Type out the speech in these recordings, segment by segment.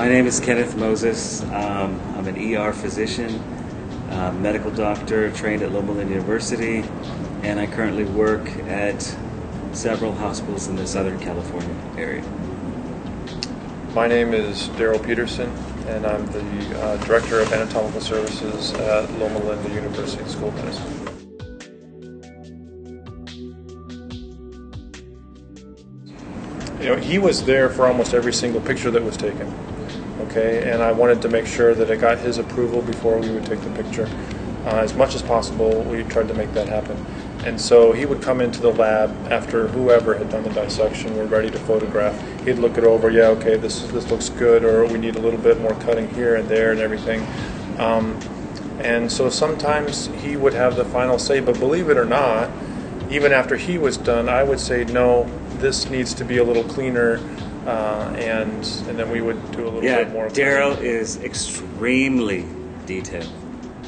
My name is Kenneth Moses. I'm an ER physician, medical doctor, trained at Loma Linda University, and I currently work at several hospitals in the Southern California area. My name is Darrell Peterson, and I'm the Director of Anatomical Services at Loma Linda University School of Medicine. You know, he was there for almost every single picture that was taken, okay, and I wanted to make sure that it got his approval before we would take the picture. As much as possible, we tried to make that happen. And so he would come into the lab after whoever had done the dissection, we're ready to photograph. He'd look it over, yeah, okay, this looks good, or we need a little bit more cutting here and there and everything. And so sometimes he would have the final say, but believe it or not, even after he was done, I would say, no, this needs to be a little cleaner, and then we would do a little bit more. Yeah, Darrell is extremely detailed,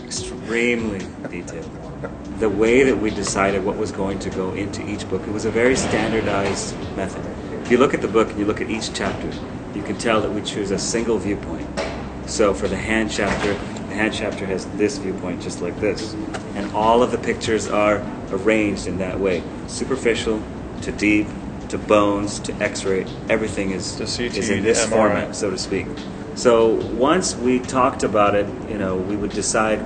extremely detailed. The way that we decided what was going to go into each book, it was a very standardized method. If you look at the book and you look at each chapter, you can tell that we choose a single viewpoint. So for the hand chapter has this viewpoint just like this. And all of the pictures are arranged in that way, superficial to deep to bones to x-ray, everything is in this format, so to speak. So once we talked about it, you know, we would decide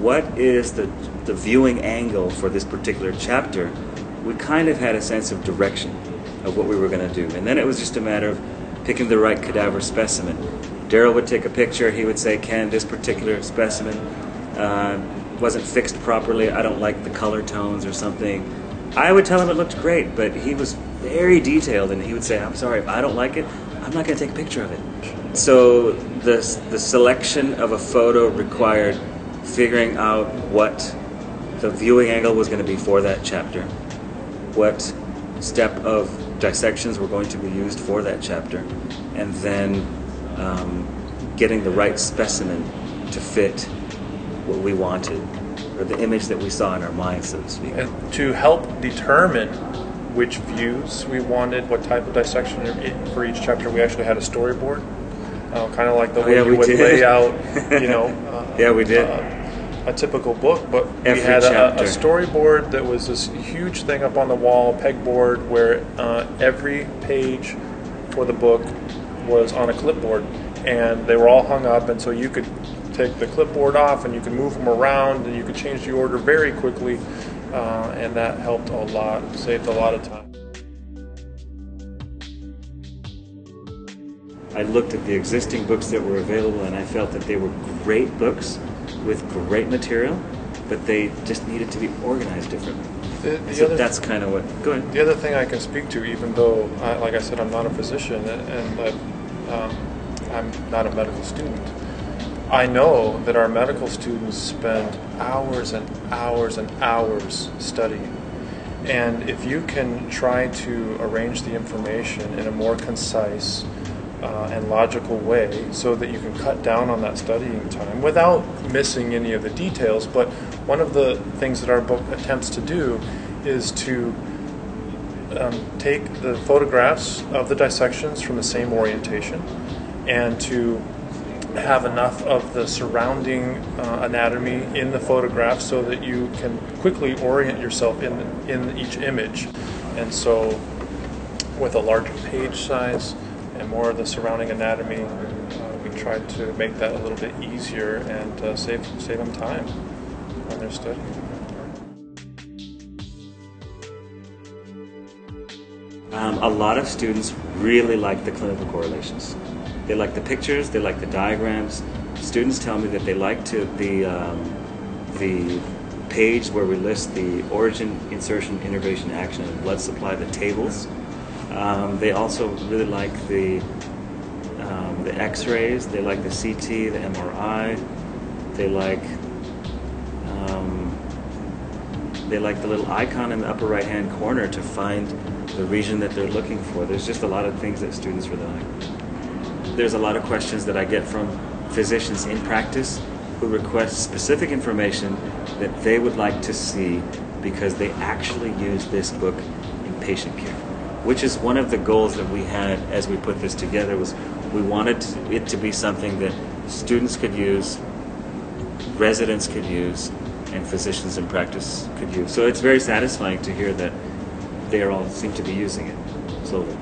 what is the viewing angle for this particular chapter. We kind of had a sense of direction of what we were going to do, and then it was just a matter of picking the right cadaver specimen. Darrell would take a picture, he would say, Ken, this particular specimen wasn't fixed properly, I don't like the color tones or something. I would tell him it looked great, but he was very detailed, and he would say, I'm sorry, if I don't like it, I'm not going to take a picture of it. So the selection of a photo required figuring out what the viewing angle was going to be for that chapter, what step of dissections were going to be used for that chapter, and then getting the right specimen to fit what we wanted, or the image that we saw in our minds, so to speak. And to help determine which views we wanted, what type of dissection for each chapter, we actually had a storyboard, kind of like the way we would lay out, you know, yeah, we did. A typical book, but every we had a storyboard that was this huge thing up on the wall, pegboard, where every page for the book was on a clipboard, and they were all hung up, and so you could take the clipboard off and you can move them around and you can change the order very quickly, and that helped a lot, saved a lot of time. I looked at the existing books that were available and I felt that they were great books with great material, but they just needed to be organized differently. So that's kind of what, go ahead. The other thing I can speak to, even though, like I said, I'm not a physician and I'm not a medical student, I know that our medical students spend hours and hours and hours studying. And if you can try to arrange the information in a more concise and logical way so that you can cut down on that studying time without missing any of the details, but one of the things that our book attempts to do is to take the photographs of the dissections from the same orientation and to have enough of the surrounding anatomy in the photograph so that you can quickly orient yourself in each image. And so with a larger page size and more of the surrounding anatomy, we tried to make that a little bit easier and save them time when they're studying. A lot of students really like the clinical correlations. They like the pictures, they like the diagrams. Students tell me that they like the page where we list the origin, insertion, innervation, action, and blood supply, the tables. They also really like the x-rays, they like the CT, the MRI, they like the little icon in the upper right-hand corner to find the region that they're looking for. There's just a lot of things that students really like. There's a lot of questions that I get from physicians in practice who request specific information that they would like to see because they actually use this book in patient care, which is one of the goals that we had as we put this together, was We wanted it to be something that students could use, residents could use, and physicians in practice could use. So it's very satisfying to hear that they all seem to be using it slowly.